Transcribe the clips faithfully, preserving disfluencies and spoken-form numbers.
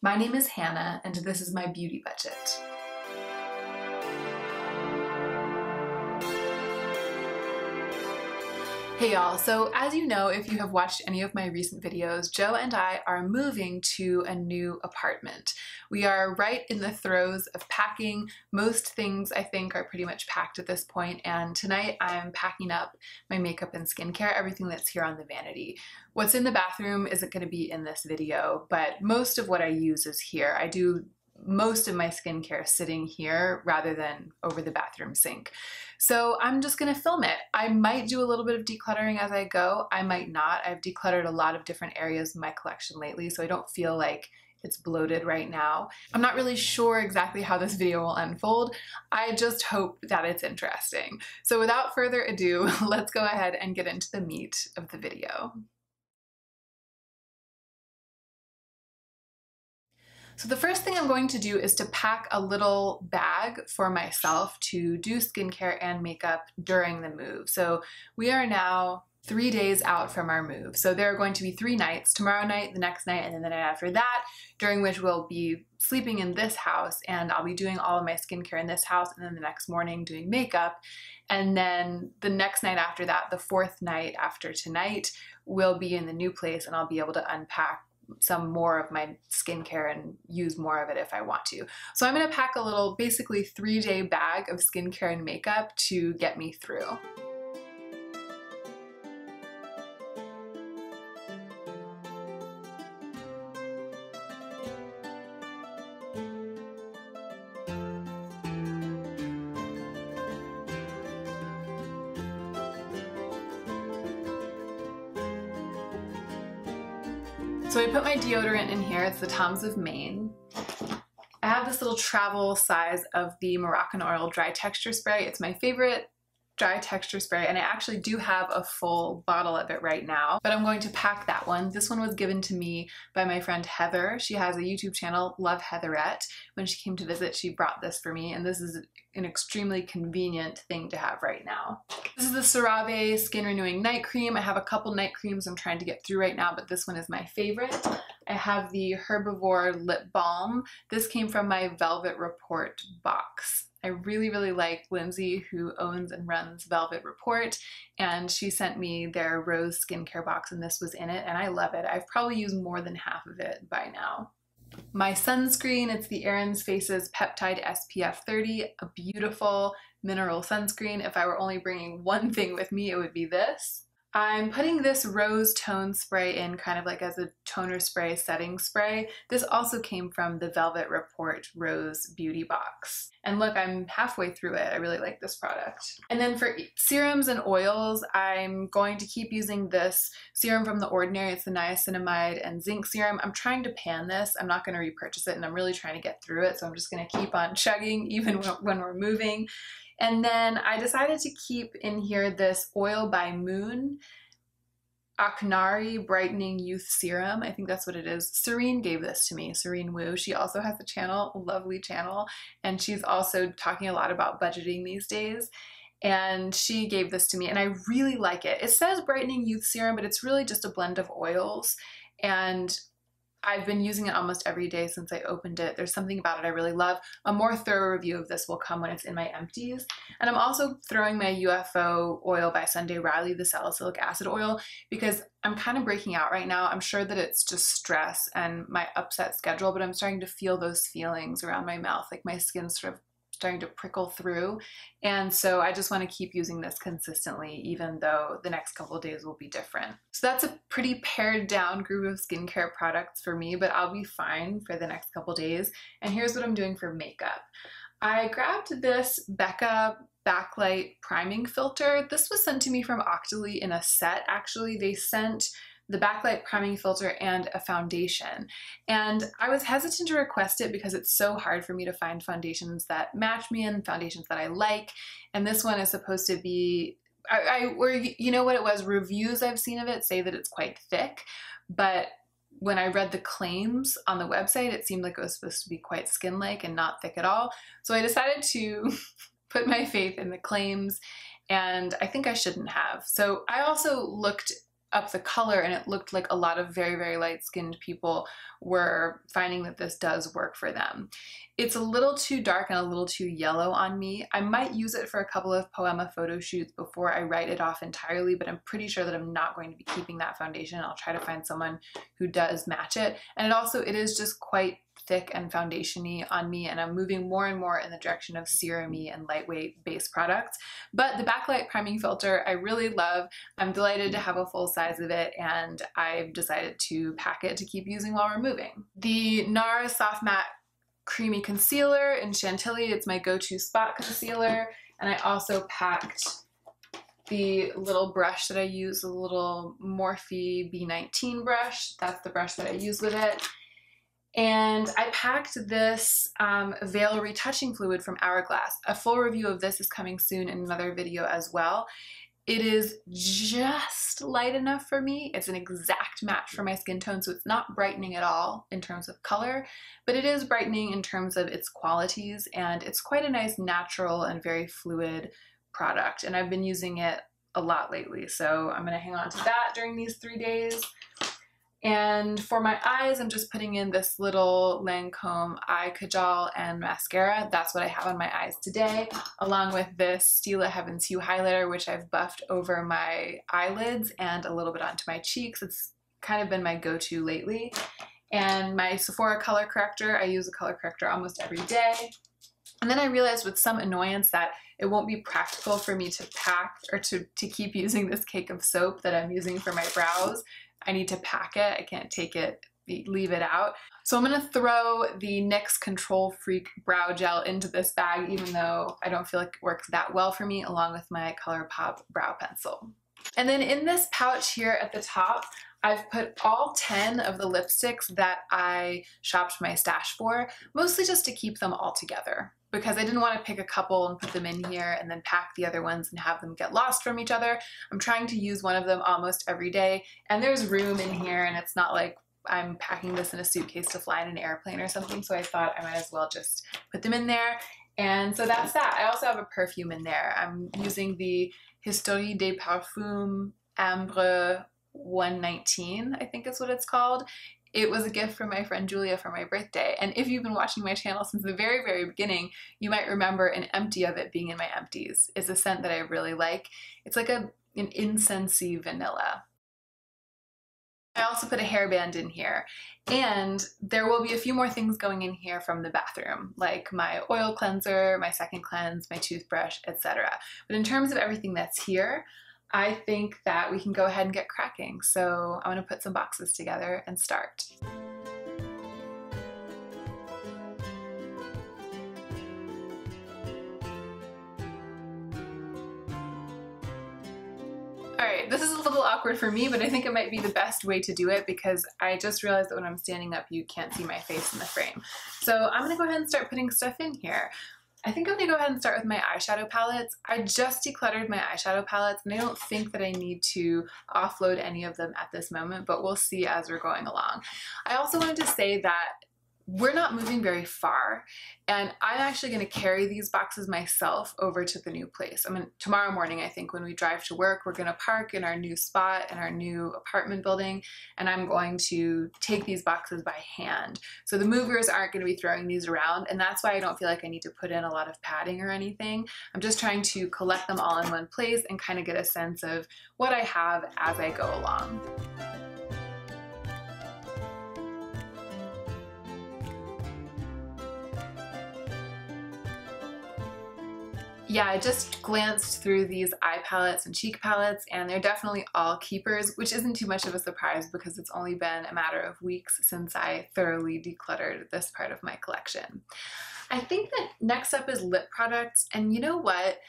My name is Hannah, and this is my beauty budget. Hey y'all, so as you know, if you have watched any of my recent videos, Joe and I are moving to a new apartment. We are right in the throes of packing. Most things I think are pretty much packed at this point, and tonight I'm packing up my makeup and skincare, everything that's here on the vanity. What's in the bathroom isn't going to be in this video, but most of what I use is here. I do most of my skincare sitting here rather than over the bathroom sink. So I'm just gonna film it. I might do a little bit of decluttering as I go. I might not. I've decluttered a lot of different areas of my collection lately, so I don't feel like it's bloated right now. I'm not really sure exactly how this video will unfold. I just hope that it's interesting. So without further ado, let's go ahead and get into the meat of the video. So the first thing I'm going to do is to pack a little bag for myself to do skincare and makeup during the move. So we are now three days out from our move. So there are going to be three nights, tomorrow night, the next night, and then the night after that, during which we'll be sleeping in this house, and I'll be doing all of my skincare in this house, and then the next morning doing makeup. And then the next night after that, the fourth night after tonight, we'll be in the new place and I'll be able to unpack some more of my skincare and use more of it if I want to. So I'm gonna pack a little, basically three day bag of skincare and makeup to get me through. So I put my deodorant in here, it's the Toms of Maine. I have this little travel size of the Moroccan Oil Dry Texture Spray. It's my favorite dry texture spray, and I actually do have a full bottle of it right now, but I'm going to pack that one. This one was given to me by my friend Heather. She has a YouTube channel, Love Heatherette. When she came to visit, she brought this for me, and this is an extremely convenient thing to have right now. This is the CeraVe Skin Renewing Night Cream. I have a couple night creams I'm trying to get through right now, but this one is my favorite. I have the Herbivore Lip Balm. This came from my Velvet Report box. I really, really like Lindsay, who owns and runs Velvet Report, and she sent me their Rose skincare box, and this was in it, and I love it. I've probably used more than half of it by now. My sunscreen, it's the Erin's Faces Peptide S P F thirty, a beautiful mineral sunscreen. If I were only bringing one thing with me, it would be this. I'm putting this rose tone spray in kind of like as a toner spray, setting spray. This also came from the Velvet Report Rose Beauty Box. And look, I'm halfway through it. I really like this product. And then for serums and oils, I'm going to keep using this serum from The Ordinary. It's the Niacinamide and Zinc Serum. I'm trying to pan this. I'm not going to repurchase it, and I'm really trying to get through it, so I'm just going to keep on chugging even when we're moving. And then I decided to keep in here this oil by MÜN Aknari Brightening Youth Serum. I think that's what it is. Serene gave this to me, Serene Wu. She also has a channel, lovely channel, and she's also talking a lot about budgeting these days. And she gave this to me, and I really like it. It says Brightening Youth Serum, but it's really just a blend of oils, and I've been using it almost every day since I opened it. There's something about it I really love. A more thorough review of this will come when it's in my empties. And I'm also throwing my U F O Oil by Sunday Riley, the Salicylic Acid Oil, because I'm kind of breaking out right now. I'm sure that it's just stress and my upset schedule, but I'm starting to feel those feelings around my mouth, like my skin's sort of starting to prickle through. And so I just want to keep using this consistently, even though the next couple of days will be different. So that's a pretty pared down group of skincare products for me, but I'll be fine for the next couple of days. And here's what I'm doing for makeup. I grabbed this Becca Backlight Priming Filter. This was sent to me from Octoly in a set. Actually, they sent the Backlight Priming Filter and a foundation. And I was hesitant to request it because it's so hard for me to find foundations that match me and foundations that I like. And this one is supposed to be, I, I or you know what it was, reviews I've seen of it say that it's quite thick, but when I read the claims on the website, it seemed like it was supposed to be quite skin-like and not thick at all. So I decided to put my faith in the claims, and I think I shouldn't have. So I also looked up the color, and it looked like a lot of very, very light-skinned people were finding that this does work for them. It's a little too dark and a little too yellow on me. I might use it for a couple of POEMA photo shoots before I write it off entirely, but I'm pretty sure that I'm not going to be keeping that foundation. I'll try to find someone who does match it. And it also, it is just quite thick and foundation-y on me, and I'm moving more and more in the direction of serum-y and lightweight base products. But the Backlight priming filter I really love. I'm delighted to have a full size of it, and I've decided to pack it to keep using while removing. The NARS Soft Matte Creamy Concealer in Chantilly, it's my go-to spot concealer, and I also packed the little brush that I use, the little Morphe B nineteen brush. That's the brush that I use with it. And I packed this um, Veil Retouching Fluid from Hourglass. A full review of this is coming soon in another video as well. It is just light enough for me. It's an exact match for my skin tone, so it's not brightening at all in terms of color, but it is brightening in terms of its qualities, and it's quite a nice natural and very fluid product, and I've been using it a lot lately, so I'm gonna hang on to that during these three days. And for my eyes, I'm just putting in this little Lancome Eye Kajal and Mascara. That's what I have on my eyes today, along with this Stila Heaven's Hue highlighter, which I've buffed over my eyelids and a little bit onto my cheeks. It's kind of been my go-to lately. And my Sephora color corrector. I use a color corrector almost every day. And then I realized with some annoyance that it won't be practical for me to pack or to, to keep using this cake of soap that I'm using for my brows. I need to pack it, I can't take it, leave it out. So I'm gonna throw the NYX Control Freak Brow Gel into this bag, even though I don't feel like it works that well for me, along with my ColourPop brow pencil. And then in this pouch here at the top, I've put all ten of the lipsticks that I shopped my stash for, mostly just to keep them all together, because I didn't want to pick a couple and put them in here and then pack the other ones and have them get lost from each other. I'm trying to use one of them almost every day, and there's room in here, and it's not like I'm packing this in a suitcase to fly in an airplane or something, so I thought I might as well just put them in there. And so that's that. I also have a perfume in there. I'm using the Histoire des Parfums Ambre one nineteen, I think is what it's called. It was a gift from my friend Julia for my birthday, and if you've been watching my channel since the very, very beginning, you might remember an empty of it being in my empties. It's a scent that I really like. It's like a, an incensey vanilla. I also put a hairband in here, and there will be a few more things going in here from the bathroom, like my oil cleanser, my second cleanse, my toothbrush, et cetera. But in terms of everything that's here, I think that we can go ahead and get cracking. So I'm gonna put some boxes together and start. All right, this is a little awkward for me, but I think it might be the best way to do it because I just realized that when I'm standing up, you can't see my face in the frame. So I'm gonna go ahead and start putting stuff in here. I think I'm gonna go ahead and start with my eyeshadow palettes. I just decluttered my eyeshadow palettes, and I don't think that I need to offload any of them at this moment, but we'll see as we're going along. I also wanted to say that we're not moving very far, and I'm actually gonna carry these boxes myself over to the new place. I mean, tomorrow morning, I think, when we drive to work, we're gonna park in our new spot in our new apartment building, and I'm going to take these boxes by hand. So the movers aren't gonna be throwing these around, and that's why I don't feel like I need to put in a lot of padding or anything. I'm just trying to collect them all in one place and kind of get a sense of what I have as I go along. Yeah, I just glanced through these eye palettes and cheek palettes, and they're definitely all keepers, which isn't too much of a surprise because it's only been a matter of weeks since I thoroughly decluttered this part of my collection. I think that next up is lip products, and you know what?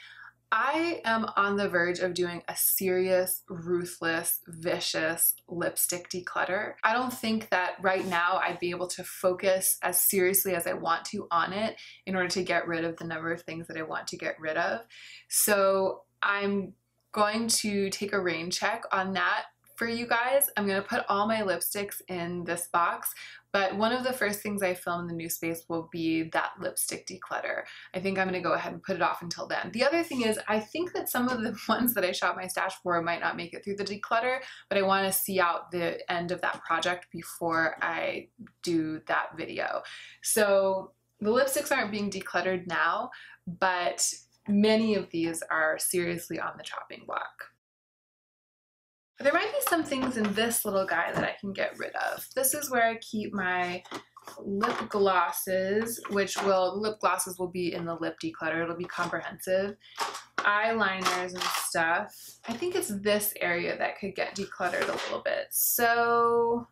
I am on the verge of doing a serious, ruthless, vicious lipstick declutter. I don't think that right now I'd be able to focus as seriously as I want to on it in order to get rid of the number of things that I want to get rid of. So I'm going to take a rain check on that for you guys. I'm gonna put all my lipsticks in this box, But one of the first things I film in the new space will be that lipstick declutter. I think I'm going to go ahead and put it off until then. The other thing is, I think that some of the ones that I shop my stash for might not make it through the declutter, but I want to see out the end of that project before I do that video. So the lipsticks aren't being decluttered now, but many of these are seriously on the chopping block. There might be some things in this little guy that I can get rid of. This is where I keep my lip glosses, which will, lip glosses will be in the lip declutter. It'll be comprehensive. Eyeliners and stuff. I think it's this area that could get decluttered a little bit. So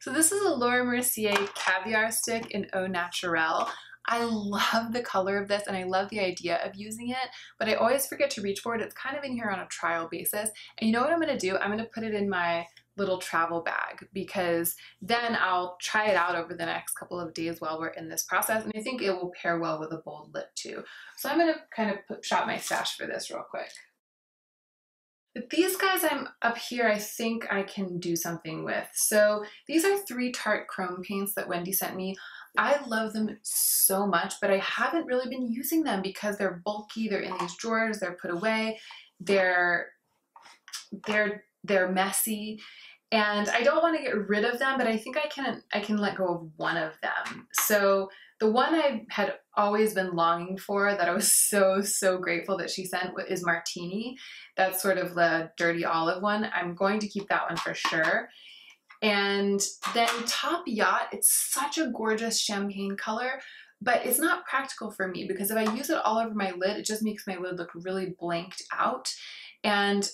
So this is a Laura Mercier Caviar Stick in Au Naturel. I love the color of this and I love the idea of using it, but I always forget to reach for it. It's kind of in here on a trial basis. And you know what I'm gonna do? I'm gonna put it in my little travel bag, because then I'll try it out over the next couple of days while we're in this process, and I think it will pair well with a bold lip too. So I'm gonna kind of shop my stash for this real quick. But these guys I'm up here, I think I can do something with. So these are three Tarte Chrome paints that Wendy sent me. I love them so much, but I haven't really been using them because they're bulky, they're in these drawers, they're put away, they're they're they're messy, and I don't want to get rid of them, but I think I can I can let go of one of them. So the one I had always been longing for, that I was so, so grateful that she sent, is Martini. That's sort of the dirty olive one. I'm going to keep that one for sure. And then Top Yacht, it's such a gorgeous champagne color, but it's not practical for me because if I use it all over my lid, it just makes my lid look really blanked out. And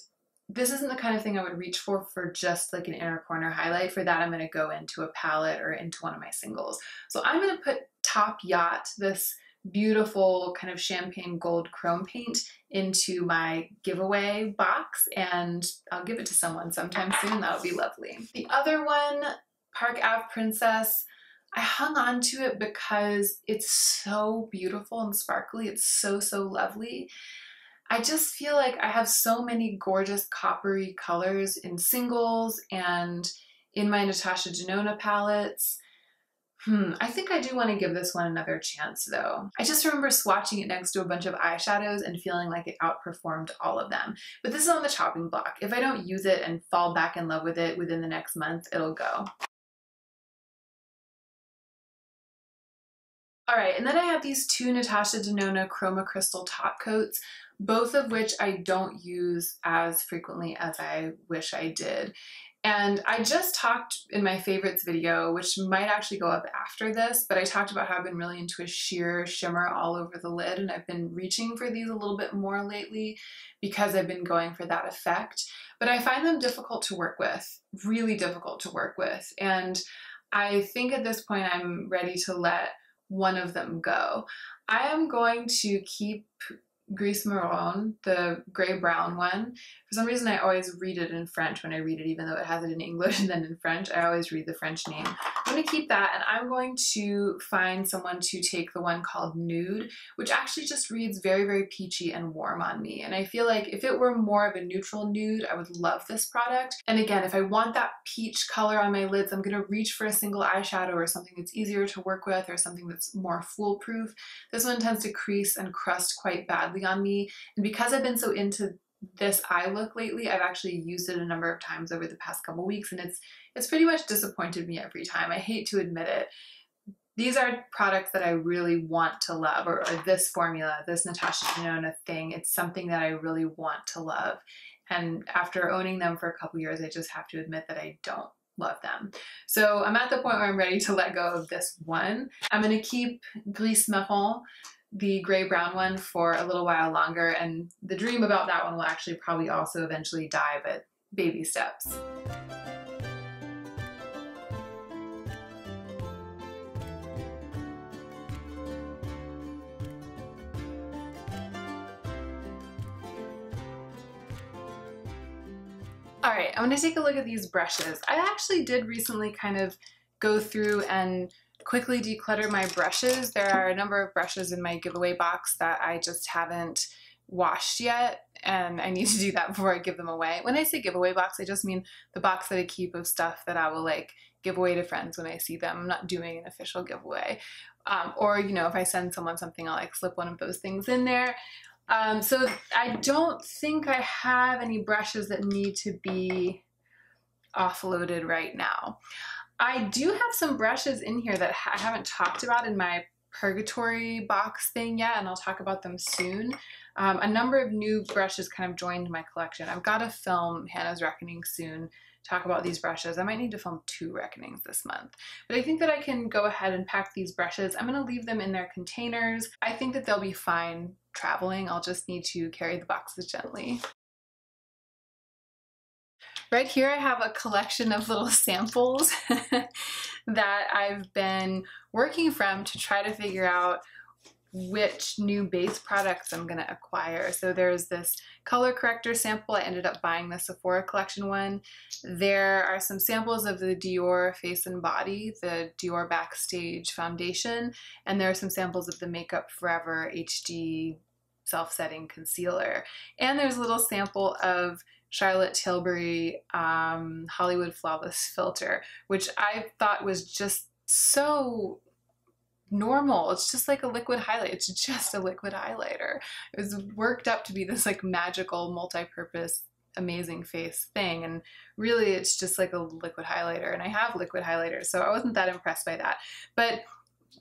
this isn't the kind of thing I would reach for for just like an inner corner highlight. For that, I'm going to go into a palette or into one of my singles. So I'm going to put Top Yacht, this beautiful kind of champagne gold chrome paint, into my giveaway box, and I'll give it to someone sometime soon. That'll be lovely. The other one, Park Avenue Princess, I hung on to it because it's so beautiful and sparkly. It's so, so lovely. I just feel like I have so many gorgeous coppery colors in singles and in my Natasha Denona palettes. Hmm, I think I do want to give this one another chance though. I just remember swatching it next to a bunch of eyeshadows and feeling like it outperformed all of them. But this is on the chopping block. If I don't use it and fall back in love with it within the next month, it'll go. Alright, and then I have these two Natasha Denona Chroma Crystal top coats, both of which I don't use as frequently as I wish I did. And I just talked in my favorites video, which might actually go up after this, but I talked about how I've been really into a sheer shimmer all over the lid, and I've been reaching for these a little bit more lately because I've been going for that effect. But I find them difficult to work with, really difficult to work with. And I think at this point I'm ready to let one of them go. I am going to keep Gris Marron, the gray-brown one. For some reason I always read it in French when I read it, even though it has it in English and then in French. I always read the French name. I'm going to keep that, and I'm going to find someone to take the one called Nude, which actually just reads very, very peachy and warm on me. And I feel like if it were more of a neutral nude, I would love this product. And again, if I want that peach color on my lids, I'm going to reach for a single eyeshadow or something that's easier to work with or something that's more foolproof. This one tends to crease and crust quite badly on me, and because I've been so into this eye look lately, I've actually used it a number of times over the past couple weeks, and it's it's pretty much disappointed me every time. I hate to admit it. These are products that I really want to love, or, or this formula, this Natasha Denona thing, it's something that I really want to love, and after owning them for a couple years, I just have to admit that I don't love them. So I'm at the point where I'm ready to let go of this one. I'm going to keep Gris Marron, the gray-brown one, for a little while longer, and the dream about that one will actually probably also eventually die, but baby steps. Alright, I'm going to take a look at these brushes. I actually did recently kind of go through and quickly declutter my brushes. There are a number of brushes in my giveaway box that I just haven't washed yet, and I need to do that before I give them away. When I say giveaway box, I just mean the box that I keep of stuff that I will like give away to friends when I see them. I'm not doing an official giveaway. Um, or, you know, if I send someone something, I'll like slip one of those things in there. Um, so I don't think I have any brushes that need to be offloaded right now. I do have some brushes in here that I haven't talked about in my purgatory box thing yet, and I'll talk about them soon. Um, a number of new brushes kind of joined my collection. I've got to film Hannah's Reckoning soon, talk about these brushes. I might need to film two reckonings this month, but I think that I can go ahead and pack these brushes. I'm going to leave them in their containers. I think that they'll be fine traveling. I'll just need to carry the boxes gently. Right here I have a collection of little samples that I've been working from to try to figure out which new base products I'm going to acquire. So there's this color corrector sample. I ended up buying the Sephora collection one. There are some samples of the Dior Face and Body, the Dior Backstage Foundation, and there are some samples of the Makeup Forever H D Self-Setting Concealer. And there's a little sample of Charlotte Tilbury um, Hollywood Flawless Filter, which I thought was just so normal. It's just like a liquid highlight. It's just a liquid highlighter. It was worked up to be this like magical, multi-purpose, amazing face thing, and really it's just like a liquid highlighter, and I have liquid highlighters, so I wasn't that impressed by that. But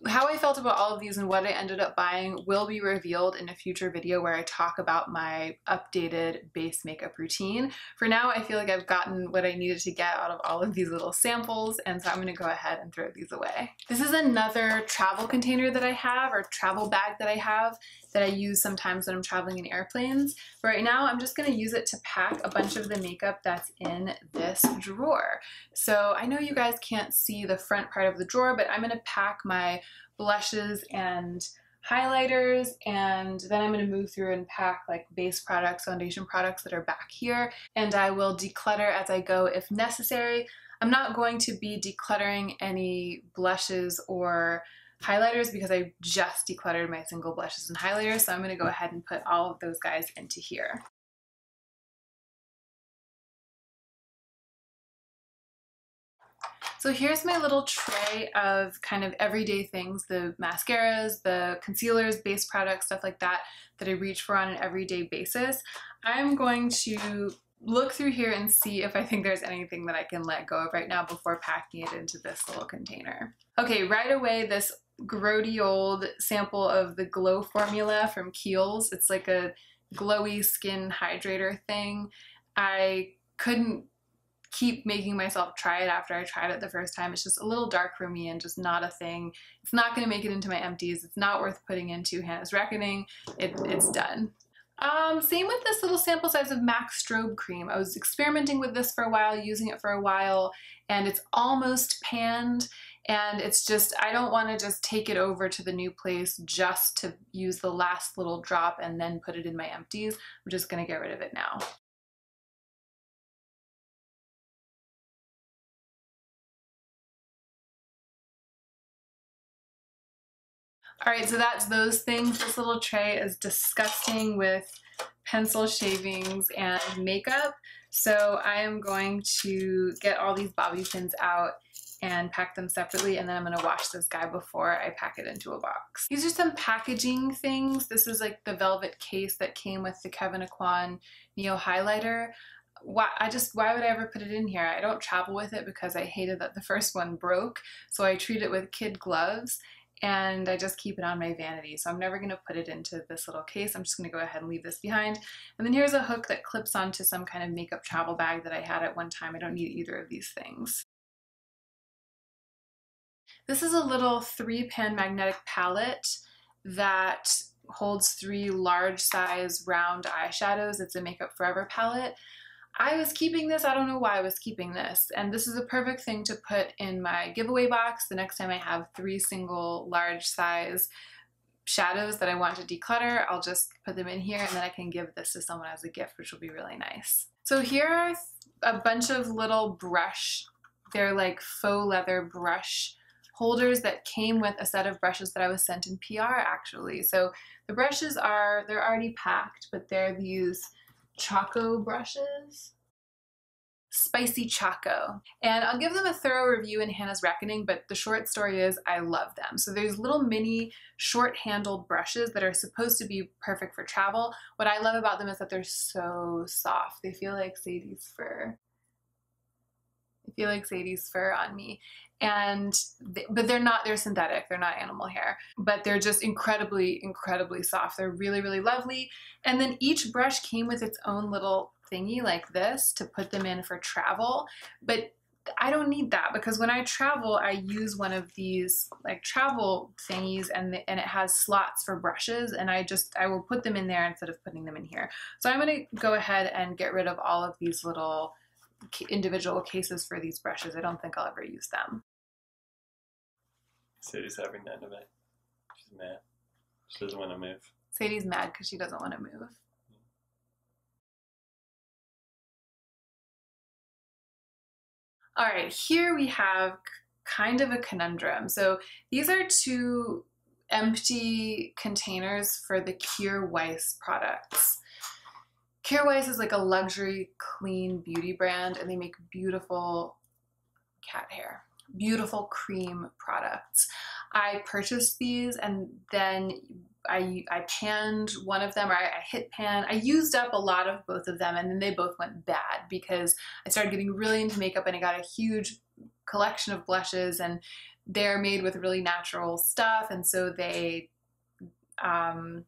how I felt about all of these and what I ended up buying will be revealed in a future video where I talk about my updated base makeup routine. For now, I feel like I've gotten what I needed to get out of all of these little samples, and so I'm going to go ahead and throw these away. This is another travel container that I have, or travel bag that I have, that I use sometimes when I'm traveling in airplanes. But right now, I'm just going to use it to pack a bunch of the makeup that's in this drawer. So I know you guys can't see the front part of the drawer, but I'm going to pack my blushes and highlighters, and then I'm going to move through and pack like base products, foundation products that are back here, and I will declutter as I go if necessary. I'm not going to be decluttering any blushes or highlighters because I just decluttered my single blushes and highlighters, so I'm going to go ahead and put all of those guys into here. So here's my little tray of kind of everyday things, the mascaras, the concealers, base products, stuff like that, that I reach for on an everyday basis. I'm going to look through here and see if I think there's anything that I can let go of right now before packing it into this little container. Okay, right away this grody old sample of the Glow formula from Kiehl's. It's like a glowy skin hydrator thing. I couldn't keep making myself try it after I tried it the first time. It's just a little dark for me and just not a thing. It's not going to make it into my empties. It's not worth putting into Hannah's Reckoning. It, it's done. Um, same with this little sample size of M A C Strobe Cream. I was experimenting with this for a while, using it for a while, and it's almost panned. And it's just, I don't want to just take it over to the new place just to use the last little drop and then put it in my empties. I'm just going to get rid of it now. Alright, so that's those things. This little tray is disgusting with pencil shavings and makeup. So I am going to get all these bobby pins out and pack them separately, and then I'm going to wash this guy before I pack it into a box. These are some packaging things. This is like the velvet case that came with the Kevin Aucoin Neo Highlighter. Why, I just, why would I ever put it in here? I don't travel with it because I hated that the first one broke, so I treat it with kid gloves. And I just keep it on my vanity, so I'm never going to put it into this little case. I'm just going to go ahead and leave this behind. And then here's a hook that clips onto some kind of makeup travel bag that I had at one time. I don't need either of these things. This is a little three-pan magnetic palette that holds three large-size round eyeshadows. It's a Makeup Forever palette. I was keeping this. I don't know why I was keeping this. And this is a perfect thing to put in my giveaway box the next time I have three single large size shadows that I want to declutter. I'll just put them in here, and then I can give this to someone as a gift, which will be really nice. So here are a bunch of little brush. They're like faux leather brush holders that came with a set of brushes that I was sent in P R, actually. So the brushes are, they're already packed, but they're these Choco brushes. Spicy Choco. And I'll give them a thorough review in Hannah's Reckoning, but the short story is I love them. So there's little mini short-handled brushes that are supposed to be perfect for travel. What I love about them is that they're so soft. They feel like Sadie's fur. They feel like Sadie's fur on me. And, they, but they're not, they're synthetic, they're not animal hair, but they're just incredibly, incredibly soft. They're really, really lovely. And then each brush came with its own little thingy like this to put them in for travel, but I don't need that because when I travel, I use one of these like travel thingies and, the, and it has slots for brushes and I just, I will put them in there instead of putting them in here. So I'm going to go ahead and get rid of all of these little individual cases for these brushes. I don't think I'll ever use them. Sadie's having none of it. She's mad. She doesn't want to move. Sadie's mad because she doesn't want to move. All right, here we have kind of a conundrum. So these are two empty containers for the Kjaer Weis products. Kjaer Weis is like a luxury, clean beauty brand, and they make beautiful cat hair, beautiful cream products. I purchased these and then I, I panned one of them, or I, I hit pan. I used up a lot of both of them and then they both went bad because I started getting really into makeup and I got a huge collection of blushes and they're made with really natural stuff and so they um,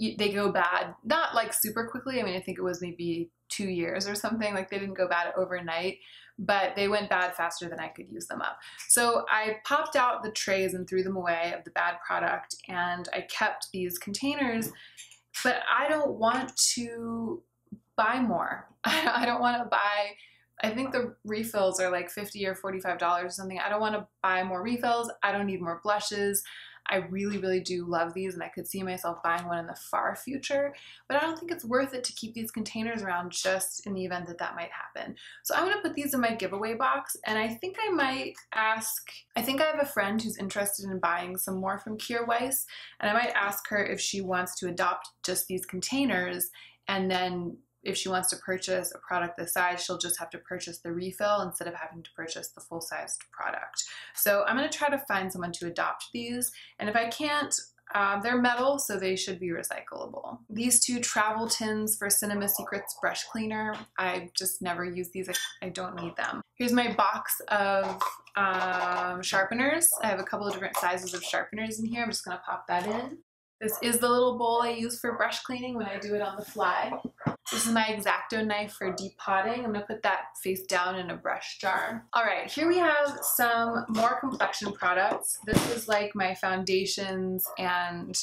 they go bad, not like super quickly. I mean, I think it was maybe two years or something, like they didn't go bad overnight, but they went bad faster than I could use them up. So I popped out the trays and threw them away of the bad product and I kept these containers, but I don't want to buy more. I don't want to buy, I think the refills are like fifty or forty-five dollars or something. I don't want to buy more refills. I don't need more blushes. I really, really do love these and I could see myself buying one in the far future, but I don't think it's worth it to keep these containers around just in the event that that might happen. So I'm gonna put these in my giveaway box and I think I might ask, I think I have a friend who's interested in buying some more from Kjaer Weis and I might ask her if she wants to adopt just these containers and then if she wants to purchase a product this size, she'll just have to purchase the refill instead of having to purchase the full-sized product. So I'm gonna try to find someone to adopt these, and if I can't, um, they're metal, so they should be recyclable. These two travel tins for Cinema Secrets brush cleaner, I just never use these, I, I don't need them. Here's my box of um, sharpeners. I have a couple of different sizes of sharpeners in here, I'm just gonna pop that in. This is the little bowl I use for brush cleaning when I do it on the fly. This is my X-Acto knife for depotting. I'm gonna put that face down in a brush jar. All right, here we have some more complexion products. This is like my foundations and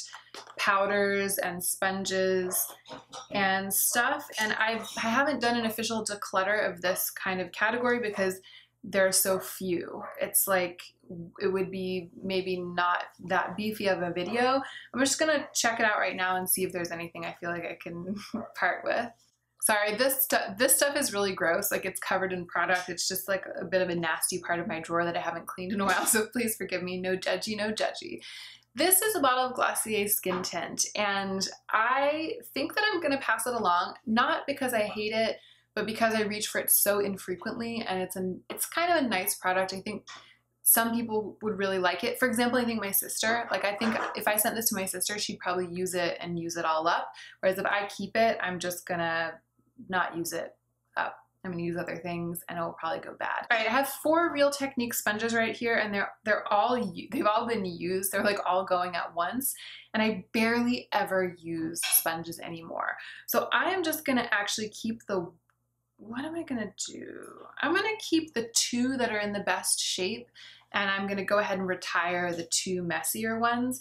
powders and sponges and stuff. And I've, I haven't done an official declutter of this kind of category because there are so few. It's like, it would be maybe not that beefy of a video. I'm just gonna check it out right now and see if there's anything I feel like I can part with. Sorry, this, stu this stuff is really gross. Like it's covered in product. It's just like a bit of a nasty part of my drawer that I haven't cleaned in a while, so please forgive me. No judgy, no judgy. This is a bottle of Glossier Skin Tint, and I think that I'm gonna pass it along, not because I hate it, but because I reach for it so infrequently, and it's an it's kind of a nice product. I think some people would really like it. For example, I think my sister, like I think if I sent this to my sister, she'd probably use it and use it all up. Whereas if I keep it, I'm just gonna not use it up. I'm gonna use other things and it will probably go bad. All right, I have four Real Technique sponges right here and they're, they're all, they've all been used. They're like all going at once and I barely ever use sponges anymore. So I am just gonna actually keep the what am I gonna do? I'm gonna keep the two that are in the best shape and I'm gonna go ahead and retire the two messier ones.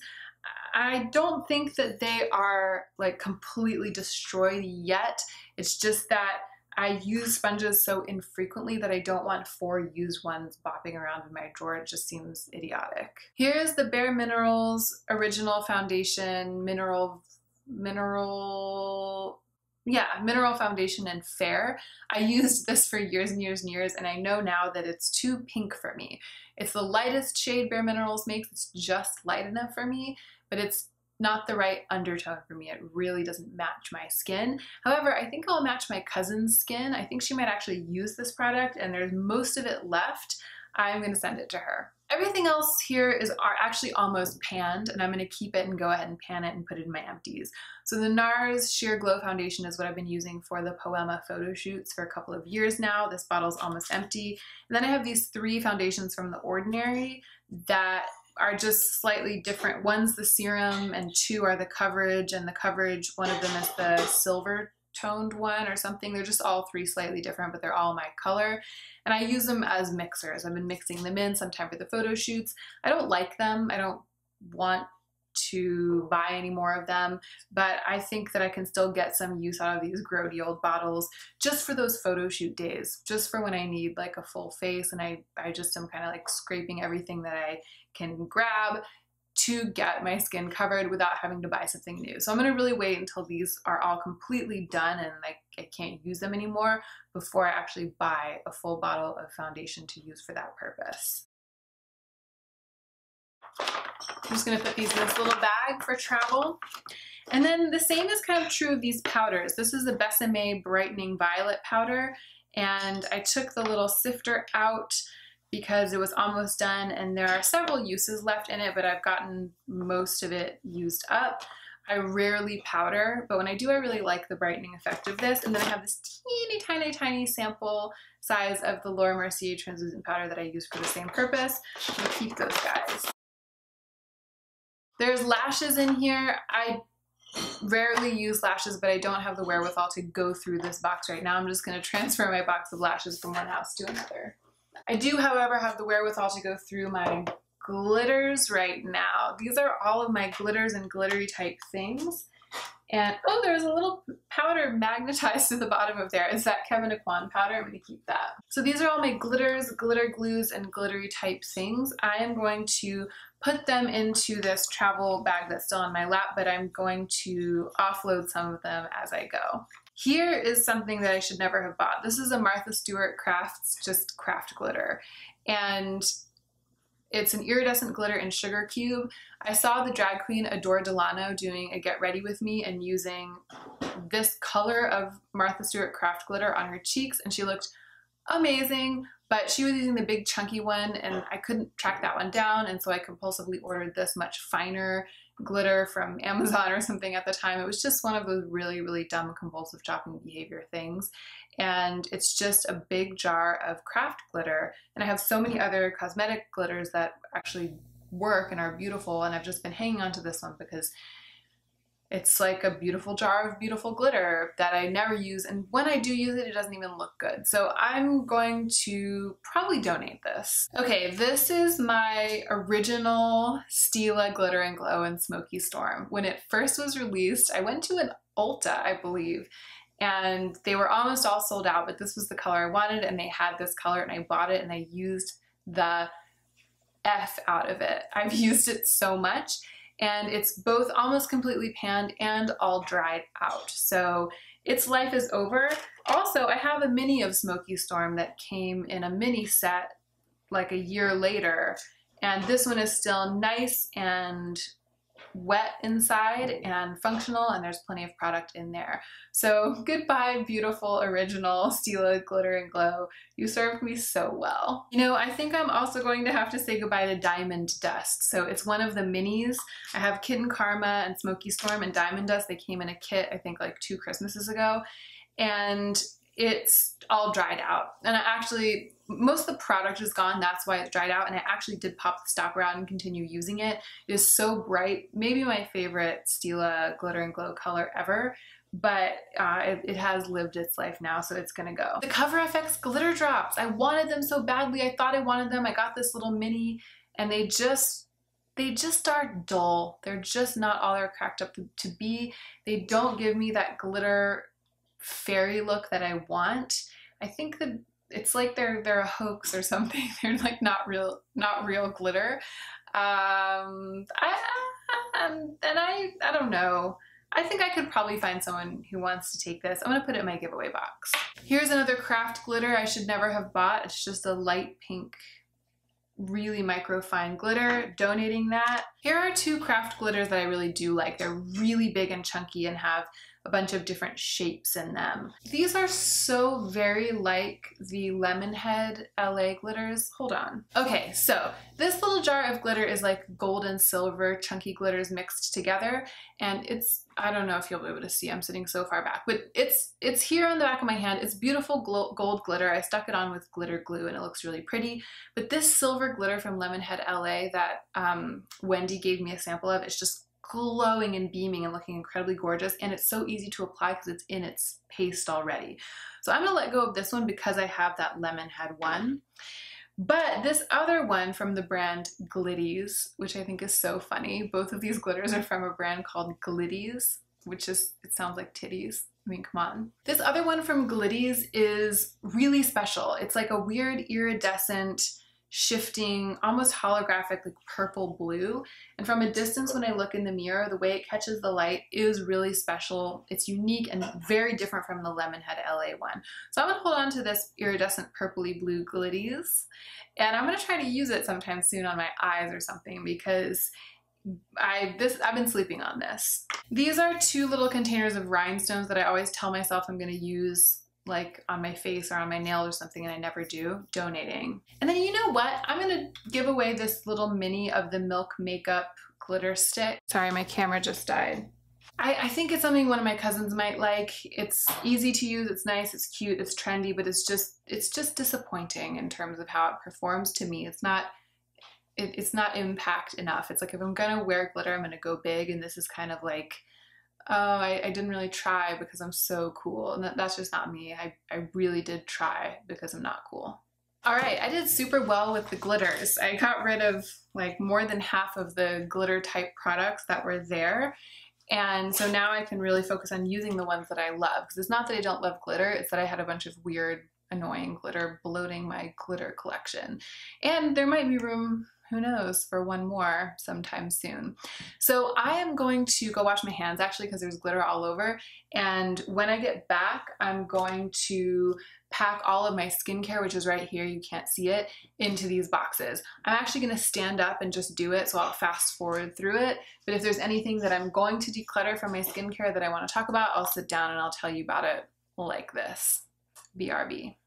I don't think that they are like completely destroyed yet. It's just that I use sponges so infrequently that I don't want four used ones bopping around in my drawer. It just seems idiotic. Here's the Bare Minerals Original Foundation Mineral, Mineral, Yeah, Mineral Foundation and Fair. I used this for years and years and years, and I know now that it's too pink for me. It's the lightest shade Bare Minerals makes. It's just light enough for me, but it's not the right undertone for me. It really doesn't match my skin. However, I think I'll match my cousin's skin. I think she might actually use this product, and there's most of it left. I'm going to send it to her. Everything else here is are actually almost panned, and I'm going to keep it and go ahead and pan it and put it in my empties. So the NARS Sheer Glow Foundation is what I've been using for the POEMA photo shoots for a couple of years now. This bottle's almost empty. And then I have these three foundations from The Ordinary that are just slightly different. One's the serum and two are the coverage, and the coverage, one of them is the silver toned one or something. They're just all three slightly different, but they're all my color, and I use them as mixers. I've been mixing them in sometime for the photo shoots. I don't like them. I don't want to buy any more of them, but I think that I can still get some use out of these grody old bottles just for those photo shoot days, just for when I need like a full face, and I, I just am kind of like scraping everything that I can grab to get my skin covered without having to buy something new. So I'm gonna really wait until these are all completely done and like I can't use them anymore before I actually buy a full bottle of foundation to use for that purpose. I'm just gonna put these in this little bag for travel. And then the same is kind of true of these powders. This is the Besame Brightening Violet Powder, and I took the little sifter out because it was almost done, and there are several uses left in it, but I've gotten most of it used up. I rarely powder, but when I do, I really like the brightening effect of this. And then I have this teeny tiny tiny sample size of the Laura Mercier translucent powder that I use for the same purpose. I'll keep those guys. There's lashes in here. I rarely use lashes, but I don't have the wherewithal to go through this box right now. I'm just gonna transfer my box of lashes from one house to another. I do, however, have the wherewithal to go through my glitters right now. These are all of my glitters and glittery type things. And, oh, there's a little powder magnetized to the bottom of there. It's that Kevin Aucoin powder. I'm going to keep that. So these are all my glitters, glitter glues, and glittery type things. I am going to put them into this travel bag that's still on my lap, but I'm going to offload some of them as I go. Here is something that I should never have bought. This is a Martha Stewart Crafts just craft glitter, and it's an iridescent glitter in Sugar Cube. I saw the drag queen Adore Delano doing a Get Ready With Me and using this color of Martha Stewart craft glitter on her cheeks, and she looked amazing, but she was using the big chunky one, and I couldn't track that one down, and so I compulsively ordered this much finer glitter from Amazon or something at the time. It was just one of those really, really dumb compulsive shopping behavior things. And it's just a big jar of craft glitter. And I have so many other cosmetic glitters that actually work and are beautiful, and I've just been hanging on to this one because it's like a beautiful jar of beautiful glitter that I never use, and when I do use it, it doesn't even look good. So I'm going to probably donate this. Okay, this is my original Stila Glitter and Glow in Smoky Storm. When it first was released, I went to an Ulta, I believe, and they were almost all sold out, but this was the color I wanted, and they had this color, and I bought it, and I used the F out of it. I've used it so much. And it's both almost completely panned and all dried out. So its life is over. Also, I have a mini of Smoky Storm that came in a mini set like a year later. And this one is still nice and wet inside and functional, and there's plenty of product in there. So goodbye, beautiful original Stila Glitter and Glow. You served me so well. You know, I think I'm also going to have to say goodbye to Diamond Dust. So it's one of the minis. I have Kitten Karma and Smoky Storm and Diamond Dust. They came in a kit, I think like two Christmases ago, and it's all dried out. And I actually, most of the product is gone, that's why it's dried out, and I actually did pop the stopper out and continue using it. It is so bright, maybe my favorite Stila Glitter and Glow color ever, but uh, it, it has lived its life now, so it's gonna go. The Cover F X Glitter Drops! I wanted them so badly, I thought I wanted them, I got this little mini, and they just, they just are dull. They're just not all they're cracked up to, to be. They don't give me that glitter fairy look that I want. I think the It's like they're they're a hoax or something. They're like not real, not real glitter. Um, I, and I I don't know. I think I could probably find someone who wants to take this. I'm gonna put it in my giveaway box. Here's another craft glitter I should never have bought. It's just a light pink really microfine glitter, donating that. Here are two craft glitters that I really do like. They're really big and chunky and have a bunch of different shapes in them. These are so very like the Lemonhead L A glitters. Hold on. Okay, so this little jar of glitter is like gold and silver chunky glitters mixed together, and it's, I don't know if you'll be able to see, I'm sitting so far back, but it's it's here on the back of my hand. It's beautiful gold glitter. I stuck it on with glitter glue and it looks really pretty, but this silver glitter from Lemonhead L A that um, Wendy gave me a sample of, it's just glowing and beaming and looking incredibly gorgeous, and it's so easy to apply because it's in its paste already. So I'm gonna let go of this one because I have that Lemonhead one. But this other one from the brand Glitties, which I think is so funny. Both of these glitters are from a brand called Glitties, which is, it sounds like titties. I mean, come on. This other one from Glitties is really special. It's like a weird iridescent, shifting, almost holographic, like purple blue. And from a distance, when I look in the mirror, the way it catches the light is really special. It's unique and very different from the Lemonhead L A one. So I'm gonna hold on to this iridescent purpley blue Glitties, and I'm gonna try to use it sometime soon on my eyes or something, because I, this, I've been sleeping on this. These are two little containers of rhinestones that I always tell myself I'm gonna use like on my face or on my nails or something, and I never do, donating. And then you know what? I'm gonna give away this little mini of the Milk Makeup Glitter Stick. Sorry, my camera just died. I, I think it's something one of my cousins might like. It's easy to use, it's nice, it's cute, it's trendy, but it's just it's just disappointing in terms of how it performs to me. It's not, it, it's not impact enough. It's like, if I'm gonna wear glitter, I'm gonna go big, and this is kind of like, oh, I, I didn't really try because I'm so cool. And that, that's just not me. I, I really did try because I'm not cool. All right, I did super well with the glitters. I got rid of like more than half of the glitter type products that were there. And so now I can really focus on using the ones that I love. Because it's not that I don't love glitter, it's that I had a bunch of weird, annoying glitter bloating my glitter collection. And there might be room, who knows, for one more sometime soon. So I am going to go wash my hands, actually, because there's glitter all over. And when I get back, I'm going to pack all of my skincare, which is right here, you can't see it, into these boxes. I'm actually gonna stand up and just do it, so I'll fast forward through it. But if there's anything that I'm going to declutter from my skincare that I wanna talk about, I'll sit down and I'll tell you about it like this. B R B.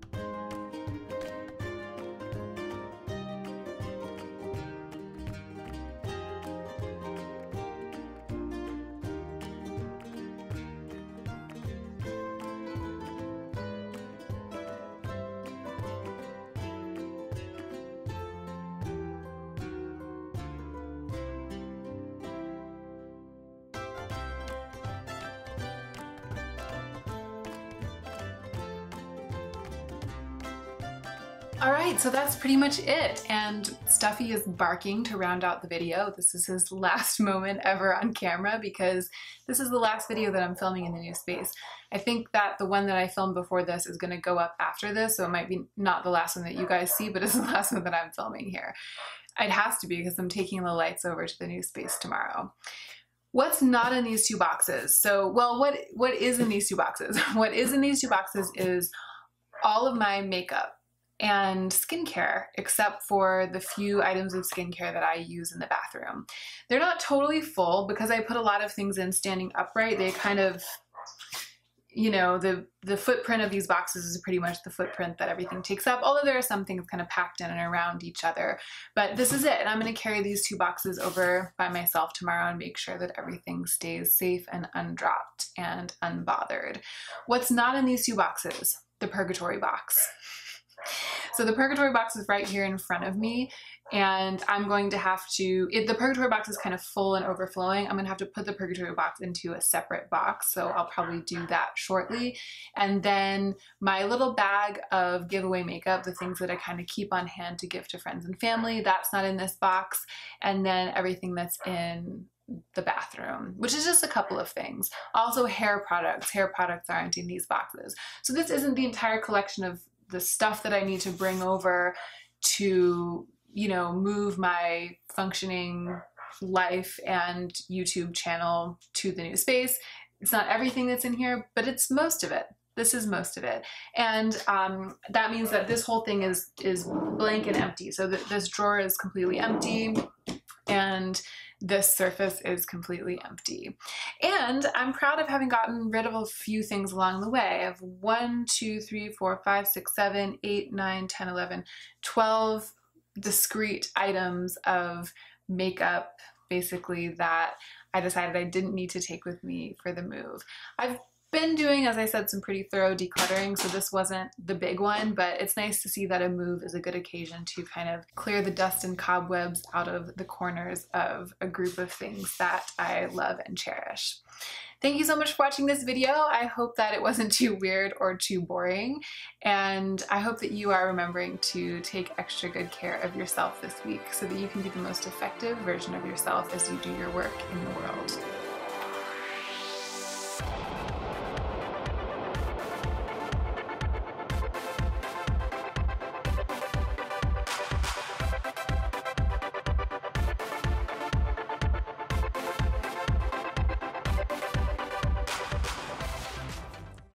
All right, so that's pretty much it, and Stuffy is barking to round out the video. This is his last moment ever on camera because this is the last video that I'm filming in the new space. I think that the one that I filmed before this is gonna go up after this, so it might be not the last one that you guys see, but it's the last one that I'm filming here. It has to be because I'm taking the lights over to the new space tomorrow. What's not in these two boxes? So, well, what what is in these two boxes? What is in these two boxes is all of my makeup and skincare, except for the few items of skincare that I use in the bathroom. They're not totally full because I put a lot of things in standing upright. They kind of, you know, the, the footprint of these boxes is pretty much the footprint that everything takes up, although there are some things kind of packed in and around each other. But this is it, and I'm gonna carry these two boxes over by myself tomorrow and make sure that everything stays safe and undropped and unbothered. What's not in these two boxes? The purgatory box. So the purgatory box is right here in front of me, and I'm going to have to, it, the purgatory box is kind of full and overflowing. I'm going to have to put the purgatory box into a separate box, so I'll probably do that shortly. And then my little bag of giveaway makeup, the things that I kind of keep on hand to give to friends and family, that's not in this box. And then everything that's in the bathroom, which is just a couple of things. Also hair products. Hair products aren't in these boxes. So this isn't the entire collection of the stuff that I need to bring over to, you know, move my functioning life and YouTube channel to the new space. It's not everything that's in here, but it's most of it. This is most of it. And um, that means that this whole thing is, is blank and empty. So th this drawer is completely empty and this surface is completely empty. And I'm proud of having gotten rid of a few things along the way. I have one, two, three, four, five, six, seven, eight, nine, ten, eleven, twelve discrete items of makeup, basically, that I decided I didn't need to take with me for the move. I've been doing, as I said, some pretty thorough decluttering, so this wasn't the big one, but it's nice to see that a move is a good occasion to kind of clear the dust and cobwebs out of the corners of a group of things that I love and cherish. Thank you so much for watching this video. I hope that it wasn't too weird or too boring, and I hope that you are remembering to take extra good care of yourself this week so that you can be the most effective version of yourself as you do your work in the world.